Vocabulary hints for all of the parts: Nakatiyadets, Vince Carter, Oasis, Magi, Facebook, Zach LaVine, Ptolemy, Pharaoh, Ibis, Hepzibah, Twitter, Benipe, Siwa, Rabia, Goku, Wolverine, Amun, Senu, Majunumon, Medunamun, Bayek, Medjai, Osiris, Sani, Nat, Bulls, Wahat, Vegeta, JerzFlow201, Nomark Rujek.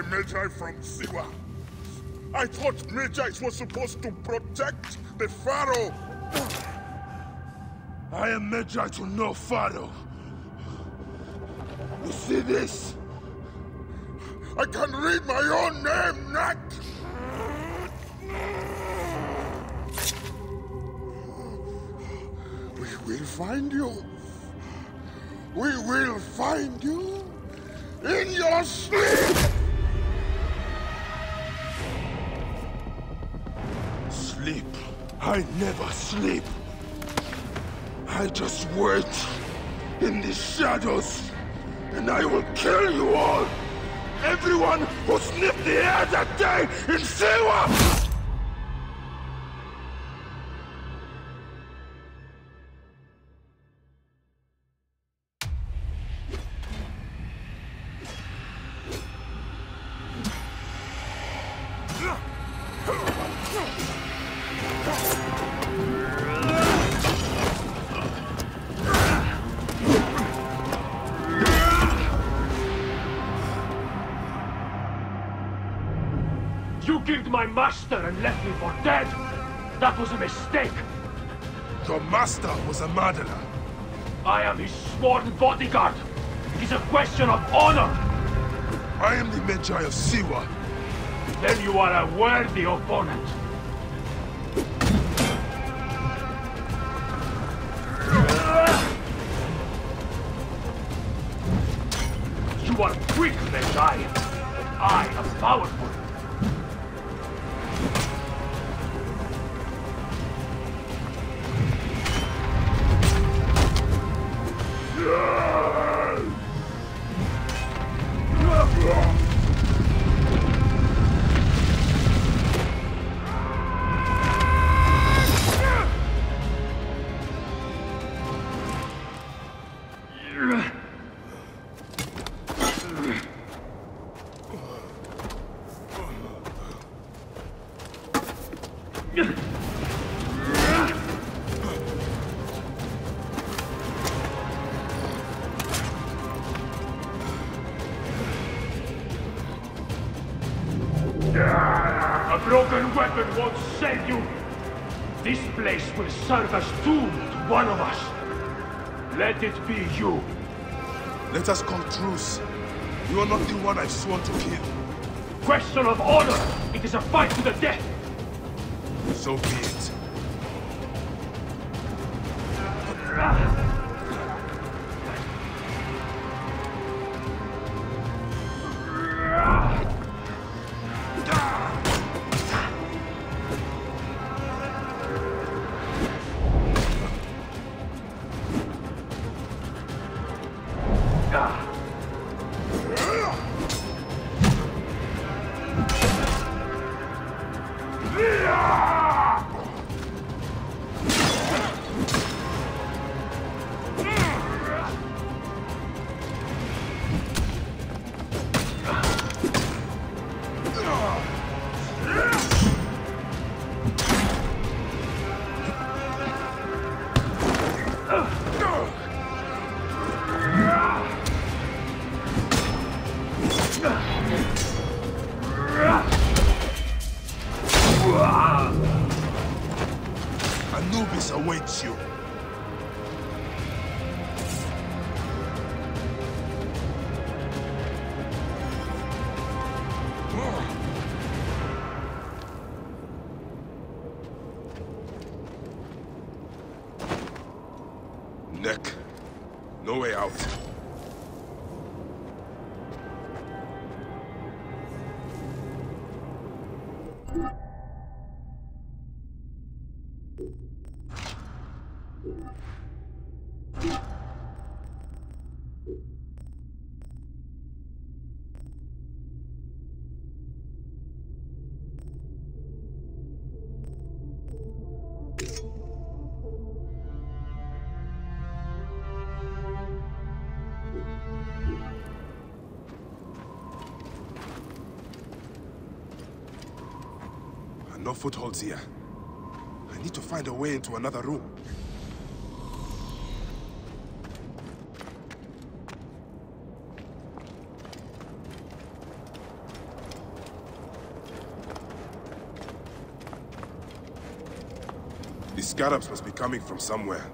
a Medjai from Siwa. I thought Medjai was supposed to protect the Pharaoh. I am Medjai to no Pharaoh. You see this? I can read my own name, Nat! We will find you. We will find you in your sleep! Sleep? I never sleep. I just wait in the shadows and I will kill you all! Everyone who sniffed the air that day in Siwa! My master and left me for dead! That was a mistake! Your master was a murderer. I am his sworn bodyguard. It is a question of honor! I am the Medjai of Siwa. Then you are a worthy opponent. You are quick, Medjai, but I am powerful. Serve as doom to one of us. Let it be you. Let us call truce. You are not the one I've sworn to kill. Question of honor. It is a fight to the death. So be it. No way out. Footholds here. I need to find a way into another room. These scarabs must be coming from somewhere.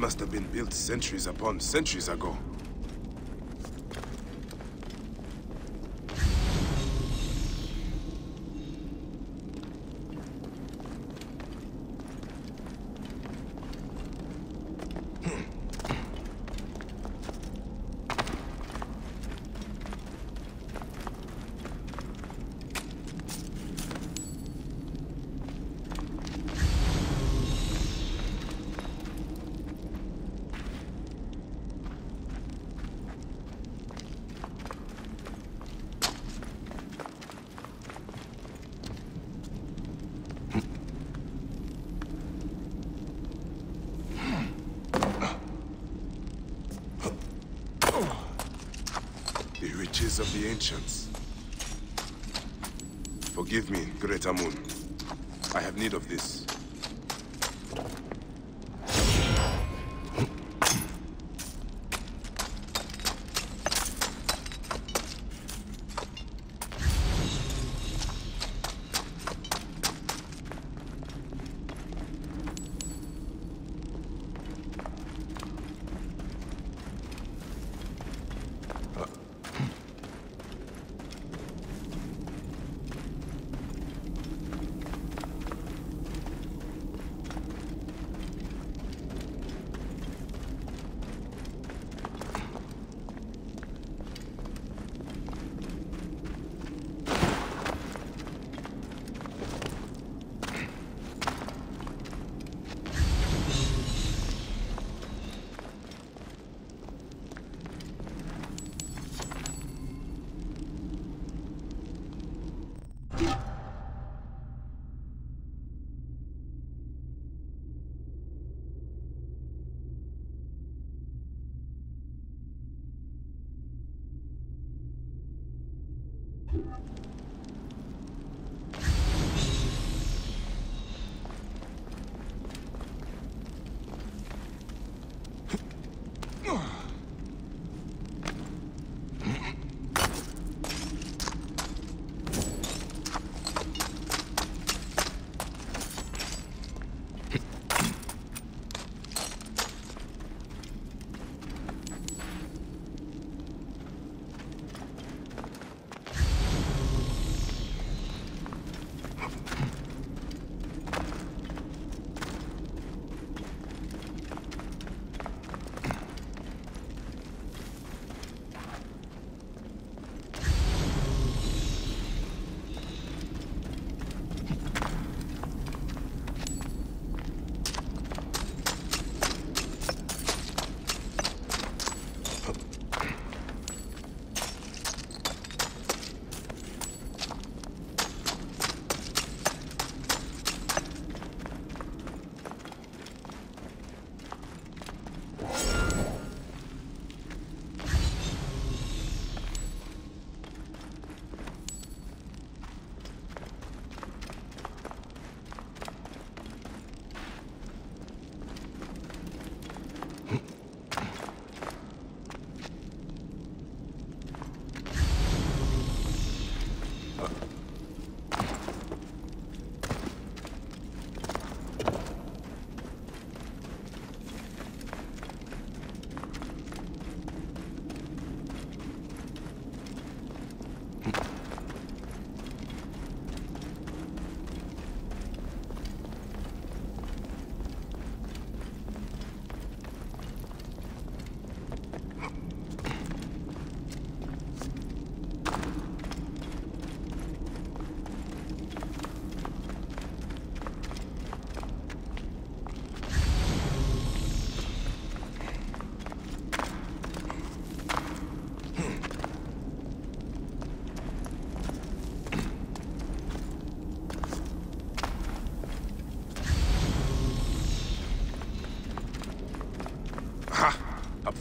Must have been built centuries upon centuries ago. Of the ancients. Forgive me, great Amun. I have need of this.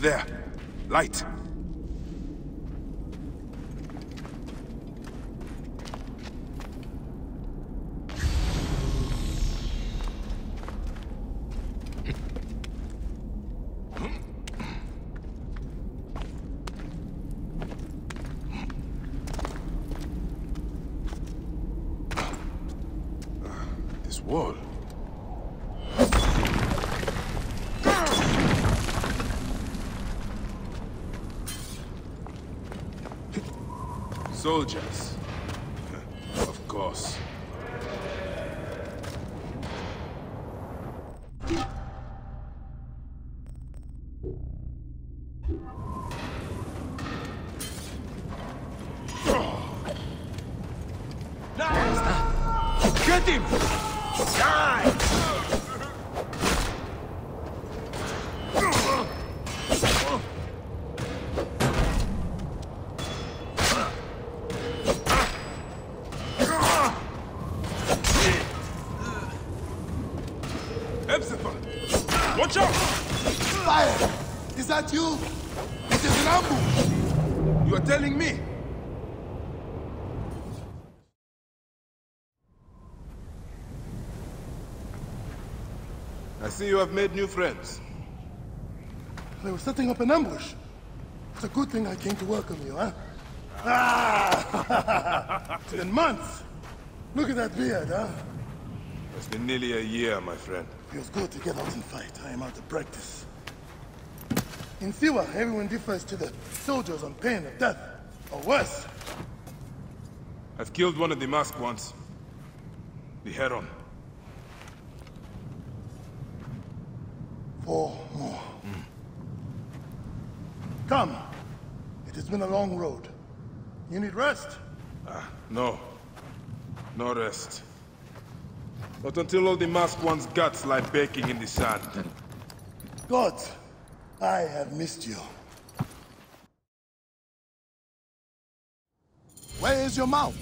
there. Light. Soldiers. Of course. Get him! Die! You! It is an ambush! You are telling me? I see you have made new friends. They were setting up an ambush. It's a good thing I came to welcome you, huh? Ah! It's been months! Look at that beard, huh? It's been nearly a year, my friend. Feels good to get out and fight. I am out of practice. In Siwa, everyone defers to the soldiers on pain of death, or worse. I've killed one of the masked ones. The Heron. 4 more. Come. It has been a long road. You need rest? No. No rest. Not until all the masked ones' guts lie baking in the sand. Gods! I have missed you. Where is your mouth?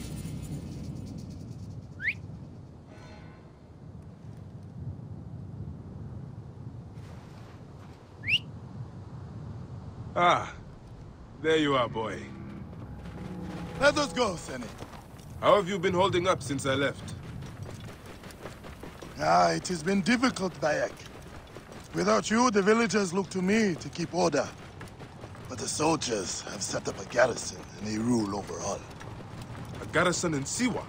Ah, there you are, boy. Let us go, Seni. How have you been holding up since I left? It has been difficult, Bayek. Without you, the villagers look to me to keep order. But the soldiers have set up a garrison, and they rule over all. A garrison in Siwa?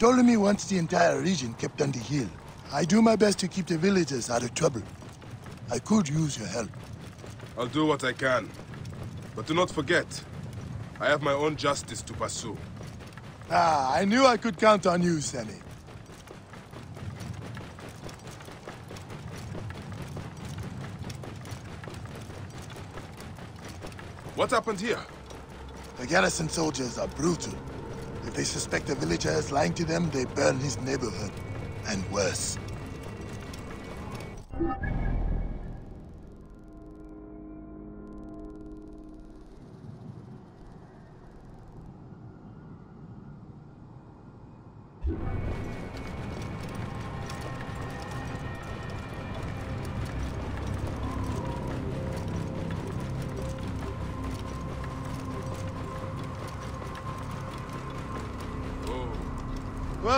Ptolemy wants the entire region kept on the hill. I do my best to keep the villagers out of trouble. I could use your help. I'll do what I can. But do not forget, I have my own justice to pursue. I knew I could count on you, Sani. What happened here? The garrison soldiers are brutal. If they suspect a villager is lying to them, they burn his neighborhood. And worse.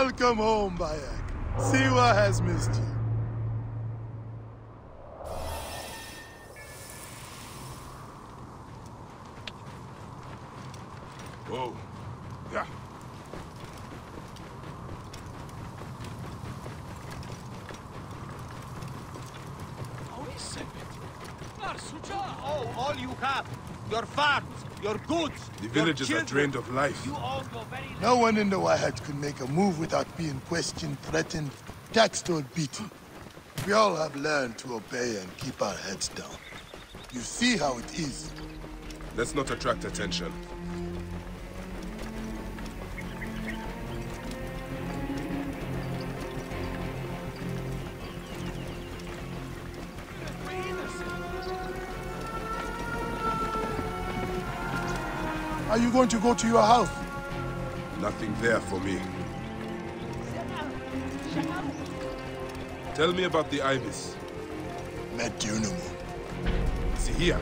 Welcome home, Bayek. Siwa has missed you. Whoa. Yeah. Oh, all you have. Your farms, your goods. The villagers are drained of life. No one in the Wahat could make a move without being questioned, threatened, taxed, or beaten. We all have learned to obey and keep our heads down. You see how it is. Let's not attract attention. Are you going to go to your house? Nothing there for me. Tell me about the Ibis. Medjai. See here.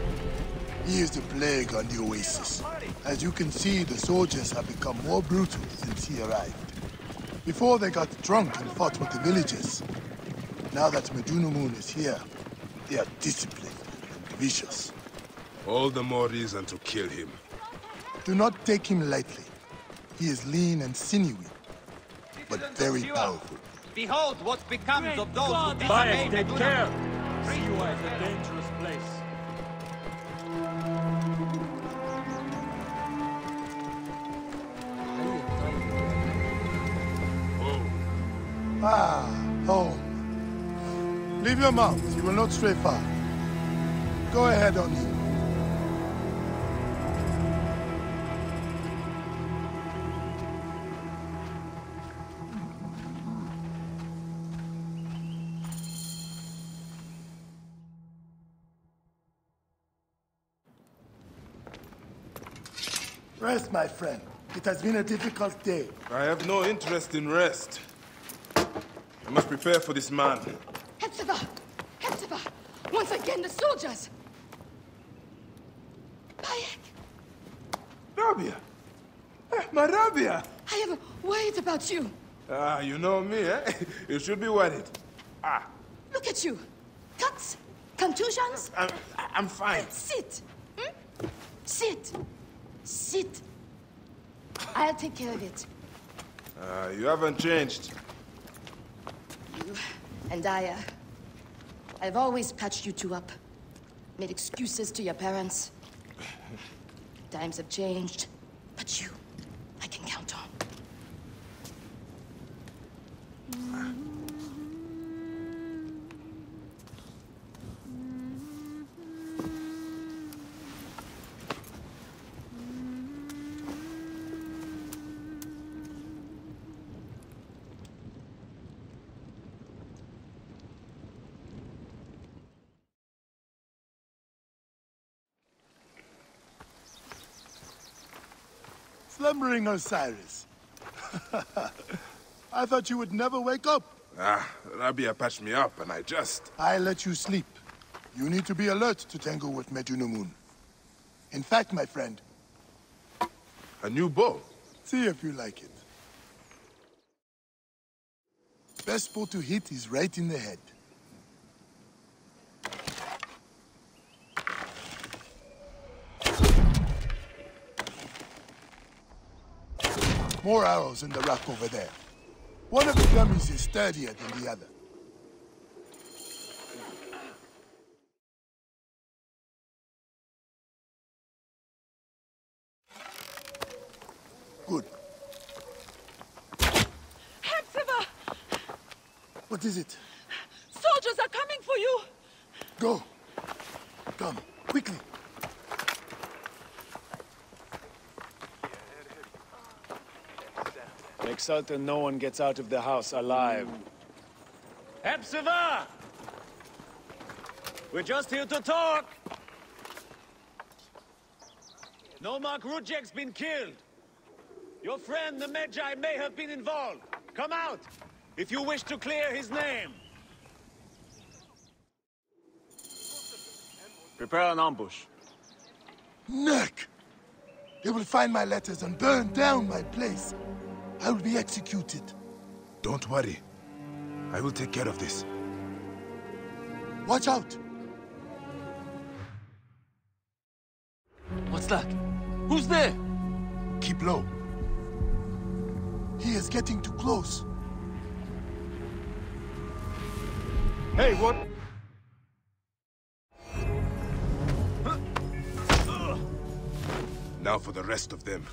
Here's the plague on the Oasis. As you can see, the soldiers have become more brutal since he arrived. Before they got drunk and fought with the villagers. Now that Medjai is here, they are disciplined and vicious. All the more reason to kill him. Do not take him lightly. He is lean and sinewy, but very powerful. Behold what becomes of those who disobey Medjai. Bayek, take care! Siwa is a dangerous place. Oh. Ah, home. Leave your mount, you will not stray far. Go ahead on you. Rest, my friend. It has been a difficult day. I have no interest in rest. I must prepare for this man. Hepzibah! Hepzibah! Once again, the soldiers! Bayek! Rabia! My Rabia! I am worried about you. Ah, you know me, eh? You should be worried. Ah. Look at you. Cuts? Contusions? I'm fine. Sit. Hmm? Sit. Sit. I'll take care of it. You haven't changed. You and I, I've always patched you two up. Made excuses to your parents. Times have changed. But you, I can count on. Slumbering Osiris. I thought you would never wake up. Ah, Rabia patched me up and I let you sleep. You need to be alert to tangle with Medunamun. In fact, my friend... A new bow? See if you like it. Best bow to hit is right in the head. More arrows in the rack over there. One of the dummies is sturdier than the other. Good. Hepzibah! What is it? Soldiers are coming for you! Go. Come, quickly. Make certain no one gets out of the house alive. Hepzibah! We're just here to talk! Nomark Rujek's been killed. Your friend, the Medjai, may have been involved. Come out, if you wish to clear his name. Prepare an ambush. Nick! They will find my letters and burn down my place. I will be executed. Don't worry. I will take care of this. Watch out! What's that? Who's there? Keep low. He is getting too close. Hey, what? Now for the rest of them.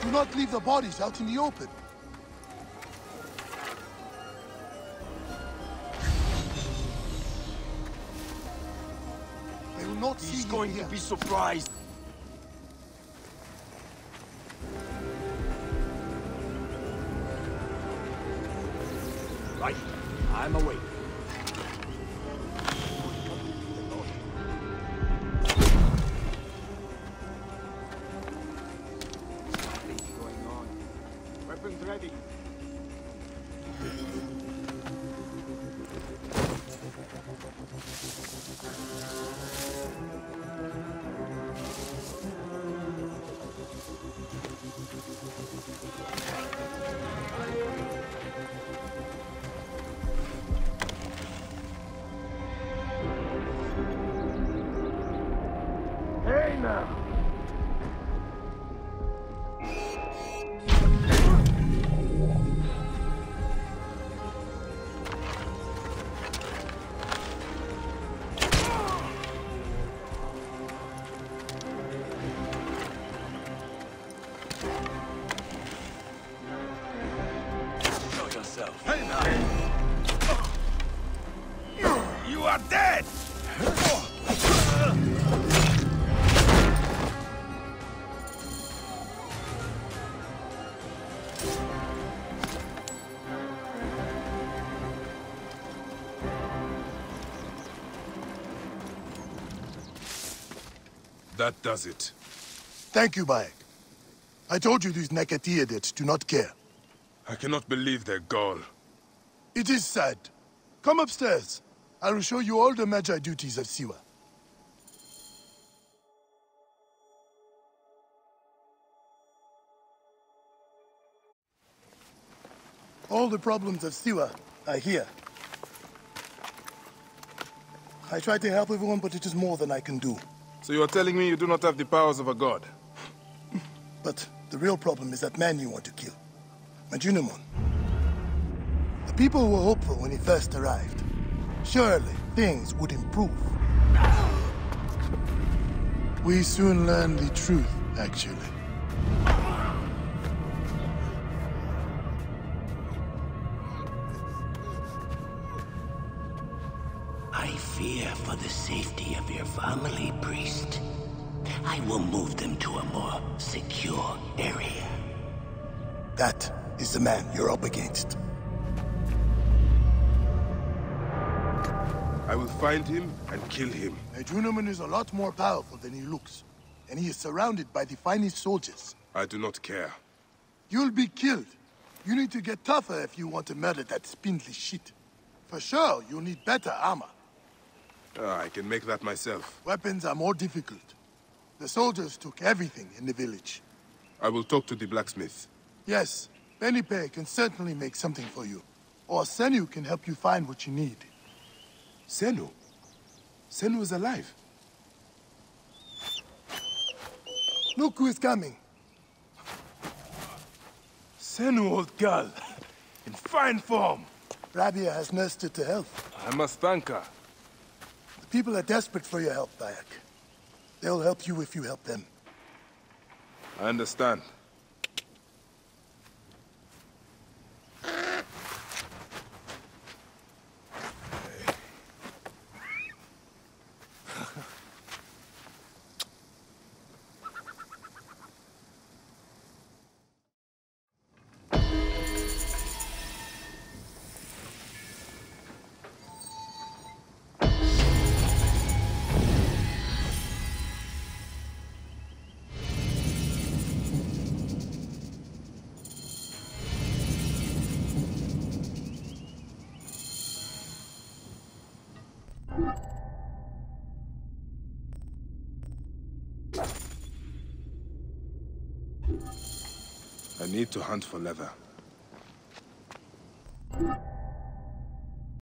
Do not leave the bodies out in the open. They will not see him here. He's going to be surprised. Right. I'm awake. weapons ready. That does it. Thank you, Bayek. I told you these Nakatiyadets do not care. I cannot believe their gall. It is sad. Come upstairs. I will show you all the Magi duties of Siwa. All the problems of Siwa are here. I try to help everyone, but it is more than I can do. So you are telling me you do not have the powers of a god? But the real problem is that man you want to kill. Majunumon. The people were hopeful when he first arrived. Surely things would improve. We soon learned the truth, actually. Fear for the safety of your family, priest. I will move them to a more secure area. That is the man you're up against. I will find him and kill him. Medjunumon is a lot more powerful than he looks, and he is surrounded by the finest soldiers. I do not care. You'll be killed. You need to get tougher if you want to murder that spindly shit. For sure, you'll need better armor. I can make that myself. Weapons are more difficult. The soldiers took everything in the village. I will talk to the blacksmith. Yes, Benipe can certainly make something for you. Or Senu can help you find what you need. Senu? Senu is alive. Look who is coming. Senu, old girl. In fine form. Rabia has nursed her to health. I must thank her. People are desperate for your help, Bayek. They'll help you if you help them. I understand. I need to hunt for leather.